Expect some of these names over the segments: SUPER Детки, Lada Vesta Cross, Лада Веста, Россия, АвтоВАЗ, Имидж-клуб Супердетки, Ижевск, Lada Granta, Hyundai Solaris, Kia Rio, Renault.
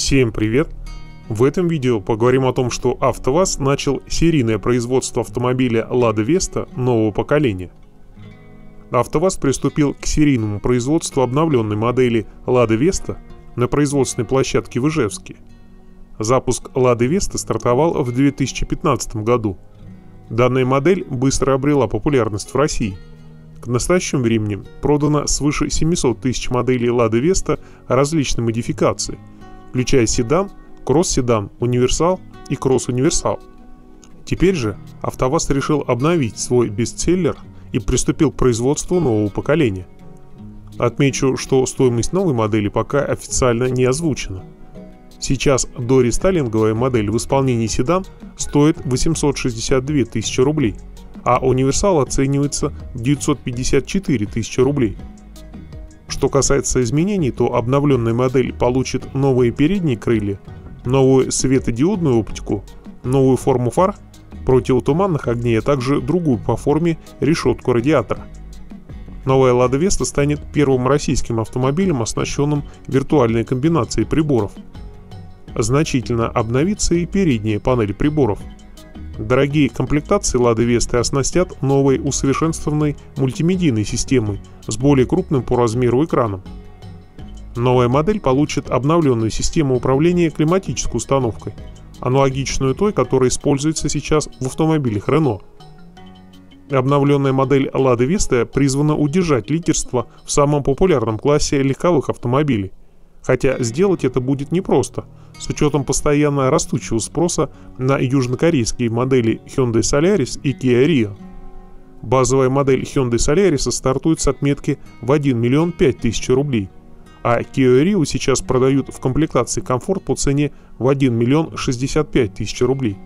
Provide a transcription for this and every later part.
Всем привет! В этом видео поговорим о том, что АвтоВАЗ начал серийное производство автомобиля Lada Vesta нового поколения. АвтоВАЗ приступил к серийному производству обновленной модели Lada Vesta на производственной площадке в Ижевске. Запуск Lada Vesta стартовал в 2015 году. Данная модель быстро обрела популярность в России. К настоящему времени продано свыше 700 тысяч моделей Lada Vesta различной модификации, включая седан, кросс-седан, универсал и кросс-универсал. Теперь же АвтоВАЗ решил обновить свой бестселлер и приступил к производству нового поколения. Отмечу, что стоимость новой модели пока официально не озвучена. Сейчас дорестайлинговая модель в исполнении седан стоит 862 тысячи рублей, а универсал оценивается в 954 тысячи рублей. Что касается изменений, то обновленная модель получит новые передние крылья, новую светодиодную оптику, новую форму фар, противотуманных огней, а также другую по форме решетку радиатора. Новая Lada Vesta станет первым российским автомобилем, оснащенным виртуальной комбинацией приборов. Значительно обновится и передняя панель приборов. Дорогие комплектации Lada Vesta оснастят новой усовершенствованной мультимедийной системой с более крупным по размеру экраном. Новая модель получит обновленную систему управления климатической установкой, аналогичную той, которая используется сейчас в автомобилях Renault. Обновленная модель Lada Vesta призвана удержать лидерство в самом популярном классе легковых автомобилей. Хотя сделать это будет непросто, с учетом постоянно растущего спроса на южнокорейские модели Hyundai Solaris и Kia Rio. Базовая модель Hyundai Solaris стартует с отметки в 1 миллион 5 тысяч рублей, а Kia Rio сейчас продают в комплектации комфорт по цене в 1 миллион 65 тысяч рублей.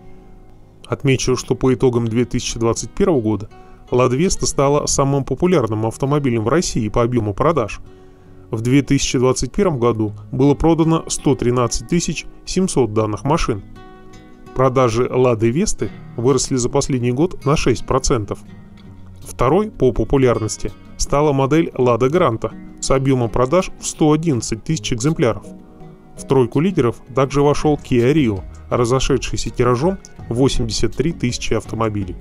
Отмечу, что по итогам 2021 года Lada Vesta стала самым популярным автомобилем в России по объему продаж. В 2021 году было продано 113 700 данных машин. Продажи Lada Vesta выросли за последний год на 6%. Второй по популярности стала модель Lada Granta с объемом продаж в 111 тысяч экземпляров. В тройку лидеров также вошел Kia Rio, разошедшийся тиражом 83 тысячи автомобилей.